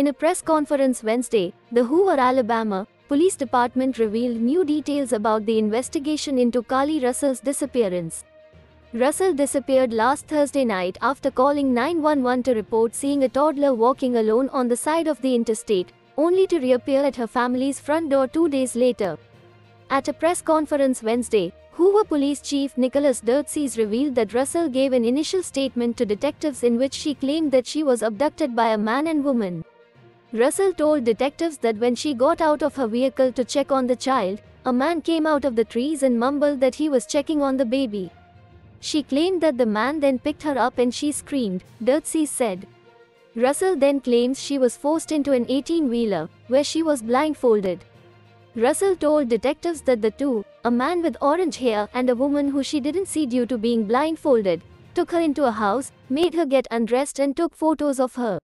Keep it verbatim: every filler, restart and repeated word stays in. In a press conference Wednesday, the Hoover, Alabama, Police Department revealed new details about the investigation into Carlee Russell's disappearance. Russell disappeared last Thursday night after calling nine one one to report seeing a toddler walking alone on the side of the interstate, only to reappear at her family's front door two days later. At a press conference Wednesday, Hoover Police Chief Nicholas Derzis revealed that Russell gave an initial statement to detectives in which she claimed that she was abducted by a man and woman. Russell told detectives that when she got out of her vehicle to check on the child, a man came out of the trees and mumbled that he was checking on the baby. She claimed that the man then picked her up and she screamed, Derzis said. Russell then claims she was forced into an eighteen-wheeler, where she was blindfolded. Russell told detectives that the two, a man with orange hair and a woman who she didn't see due to being blindfolded, took her into a house, made her get undressed and took photos of her.